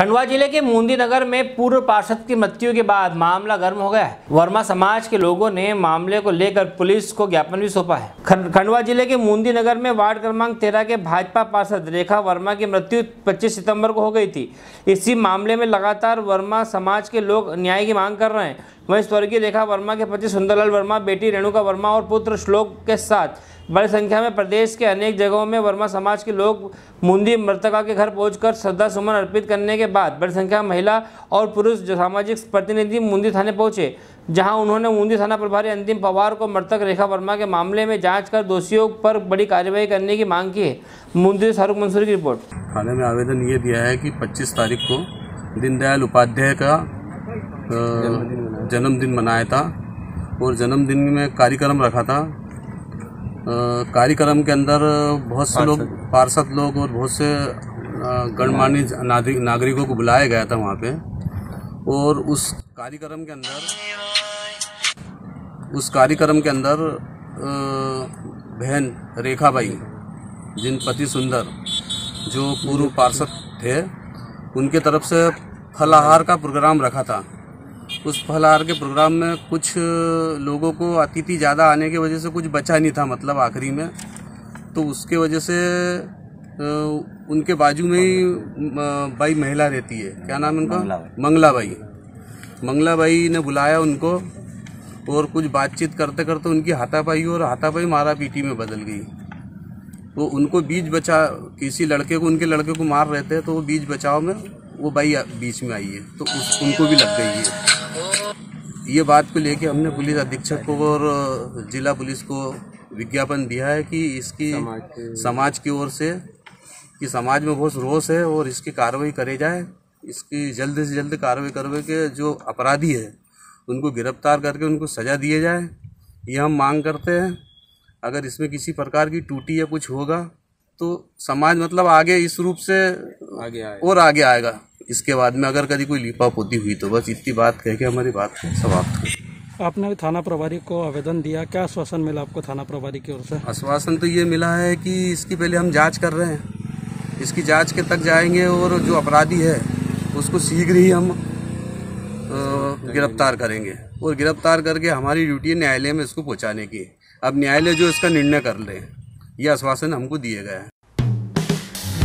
खंडवा जिले के मुंदीनगर में पूर्व पार्षद की मृत्यु के बाद मामला गर्म हो गया है। वर्मा समाज के लोगों ने मामले को लेकर पुलिस को ज्ञापन भी सौंपा है। खंडवा जिले के मुंदीनगर में वार्ड क्रमांक 13 के भाजपा पार्षद रेखा वर्मा की मृत्यु 25 सितंबर को हो गई थी। इसी मामले में लगातार वर्मा समाज के लोग न्याय की मांग कर रहे हैं। वहीं स्वर्गीय रेखा वर्मा के पति सुंदरलाल वर्मा, बेटी रेणुका वर्मा और पुत्र श्लोक के साथ बड़ी संख्या में प्रदेश के अनेक जगहों में वर्मा समाज के लोग मुंदी मृतका के घर पहुंचकर श्रद्धा सुमन अर्पित करने के बाद बड़ी संख्या में महिला और पुरुष सामाजिक प्रतिनिधि मुंदी थाने पहुंचे, जहां उन्होंने मुंदी थाना प्रभारी अंतिम पवार को मृतक रेखा वर्मा के मामले में जाँच कर दोषियों पर बड़ी कार्रवाई करने की मांग की है। मुंदी से शाहरुख मंसुरी की रिपोर्ट। थाने में आवेदन ये दिया है कि 25 तारीख को दीनदयाल उपाध्याय का जन्मदिन मनाया था और जन्मदिन में कार्यक्रम रखा था। कार्यक्रम के अंदर बहुत से लोग पार्षद लोग और बहुत से गणमान्य नागरिकों को बुलाया गया था वहाँ पे, और उस कार्यक्रम के अंदर बहन रेखा बाई, जिन पति सुंदर जो पूर्व पार्षद थे, उनके तरफ से फलाहार का प्रोग्राम रखा था। उस फलाहार के प्रोग्राम में कुछ लोगों को अतिथि ज़्यादा आने की वजह से कुछ बचा नहीं था, मतलब आखिरी में, तो उसके वजह से उनके बाजू में ही बाई महिला रहती है, क्या नाम है उनका, मंगला बाई ने बुलाया उनको और कुछ बातचीत करते करते उनकी हाथापाई मारा पीटी में बदल गई। वो उनको बीच बचा, किसी लड़के को, उनके लड़के को मार रहे थे, तो वो बीच बचाव में वो बाई बीच में आई है, तो उनको भी लग गई है। ये बात को लेके हमने पुलिस अधीक्षक को और जिला पुलिस को विज्ञापन दिया है कि इसकी समाज की ओर से, कि समाज में बहुत रोष है और इसकी कार्रवाई करे जाए, इसकी जल्द से जल्द कार्रवाई करवे के जो अपराधी है उनको गिरफ्तार करके उनको सजा दिए जाए, ये हम मांग करते हैं। अगर इसमें किसी प्रकार की टूटी या कुछ होगा तो समाज मतलब आगे इस रूप से आगे आएगा। इसके बाद में अगर कभी कोई लीपाप होती हुई तो बस इतनी बात कह के हमारी बात समाप्त हुई। आपने भी थाना प्रभारी को आवेदन दिया, क्या आश्वासन मिला आपको थाना प्रभारी की ओर से? आश्वासन तो ये मिला है कि इसकी पहले हम जांच कर रहे हैं, इसकी जांच के तक जाएंगे और जो अपराधी है उसको शीघ्र ही हम गिरफ्तार करेंगे और गिरफ्तार करके हमारी ड्यूटी न्यायालय में इसको पहुँचाने की। अब न्यायालय जो इसका निर्णय कर ले, यह आश्वासन हमको दिए गए।